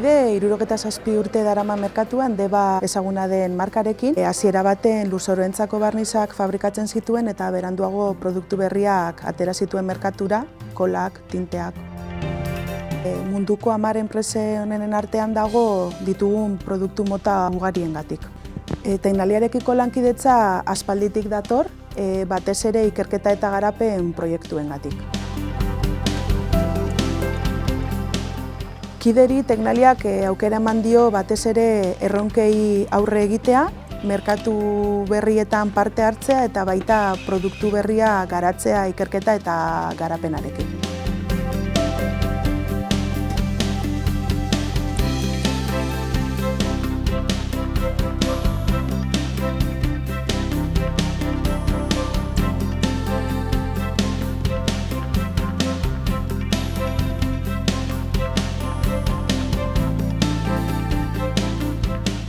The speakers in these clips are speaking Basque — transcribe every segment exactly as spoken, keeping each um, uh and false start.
QUIDE hirurogeta zazpi urte darama merkatuan deba ezaguna den markarekin. Hasiera baten lurzorentzako barnizak fabrikatzen zituen eta beranduago produktu berriak atera zituen merkatura, kolak, tinteak. E, munduko hamar enprese honenen artean dago ditugun produktu mota ugariengatik. E, Tecnaliarekiko lankidetza aspalditik dator, e, batez ere ikerketa eta garapen proiektuengatik. Qideri Tecnaliak aukera eman dio batez ere erronkei aurre egitea, merkatu berrietan parte hartzea eta baita produktu berria garatzea ikerketa eta garapenarekin.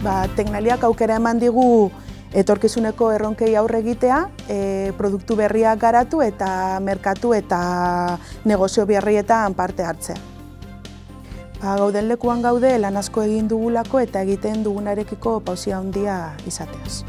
Ba, Tecnaliak aukera eman digu etorkizuneko erronkei aurre egitea, e, produktu berriak garatu eta merkatu eta negozio berrietan parte hartzea. Ba, gauden lekuan gaude lan asko egin dugulako eta egiten dugunarekiko pausia handia izateaz.